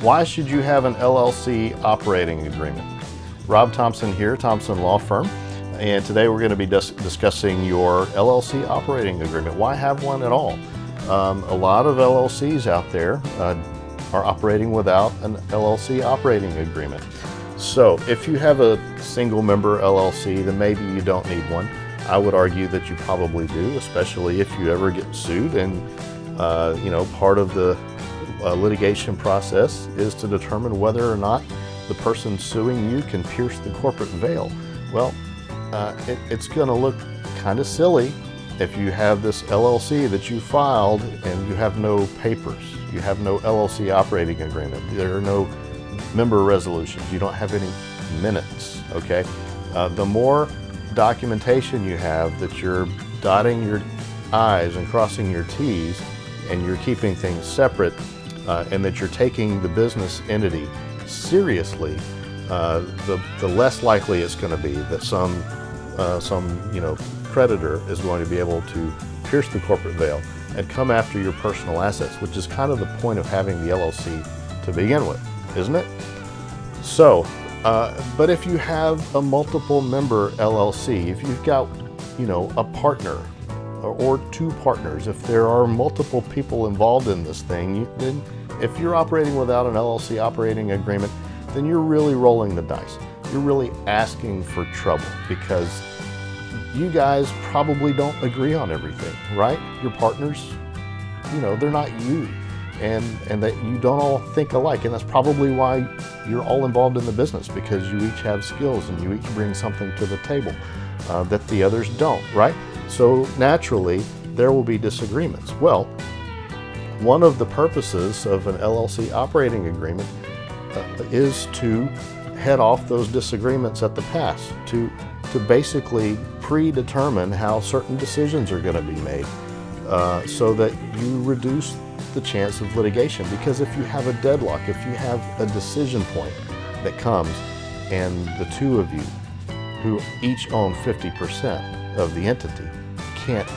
Why should you have an LLC operating agreement? Rob Thompson here, Thompson Law Firm, and today we're going to be discussing your LLC operating agreement. Why have one at all? A lot of LLCs out there are operating without an LLC operating agreement. So if you have a single member LLC, then maybe you don't need one. I would argue that you probably do, especially if you ever get sued, and you know, part of the litigation process is to determine whether or not the person suing you can pierce the corporate veil. Well, it's going to look kind of silly if you have this LLC that you filed and you have no papers. You have no LLC operating agreement. There are no member resolutions. You don't have any minutes, okay? The more documentation you have that you're dotting your I's and crossing your T's and you're keeping things separate and that you're taking the business entity seriously, the less likely it's going to be that some creditor is going to be able to pierce the corporate veil and come after your personal assets, which is kind of the point of having the LLC to begin with, isn't it? So, but if you have a multiple member LLC, if you've got, a partner or two partners, if there are multiple people involved in this thing, then if you're operating without an LLC operating agreement, then you're really rolling the dice. You're really asking for trouble because you guys probably don't agree on everything, right? Your partners, they're not you, and that you don't all think alike, and that's probably why you're all involved in the business, because you each have skills and you each bring something to the table that the others don't, right? So naturally, there will be disagreements. Well, one of the purposes of an LLC operating agreement is to head off those disagreements at the pass, to basically predetermine how certain decisions are going to be made so that you reduce the chance of litigation. Because if you have a deadlock, if you have a decision point that comes and the two of you who each own 50% of the entity can't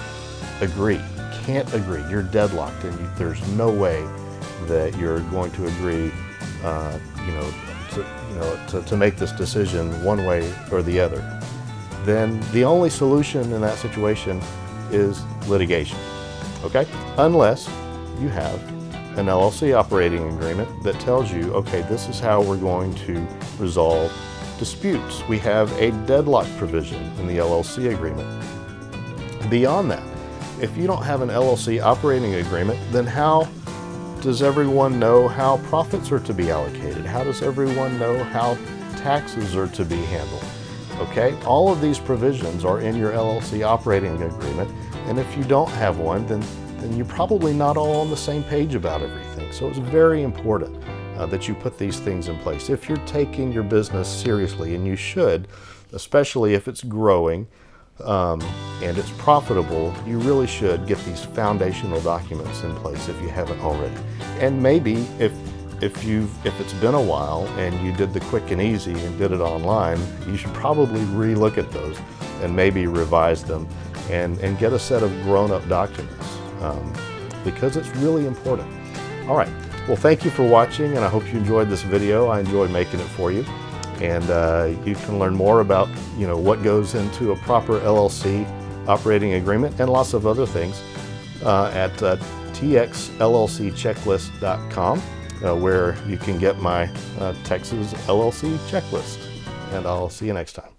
agree, you're deadlocked, and there's no way that you're going to agree to make this decision one way or the other, then the only solution in that situation is litigation, okay? Unless you have an LLC operating agreement that tells you, okay, this is how we're going to resolve disputes. We have a deadlock provision in the LLC agreement. Beyond that, if you don't have an LLC operating agreement, then how does everyone know how profits are to be allocated? How does everyone know how taxes are to be handled? Okay, all of these provisions are in your LLC operating agreement, and if you don't have one, then you're probably not all on the same page about everything. So it's very important that you put these things in place. If you're taking your business seriously, and you should, especially if it's growing, and it's profitable, you really should get these foundational documents in place if you haven't already. And maybe if it's been a while and you did the quick and easy and did it online, you should probably relook at those and maybe revise them and get a set of grown-up documents because it's really important. All right, well, thank you for watching, and I hope you enjoyed this video. I enjoyed making it for you. And you can learn more about what goes into a proper LLC operating agreement and lots of other things at txllcchecklist.com, where you can get my Texas LLC checklist. And I'll see you next time.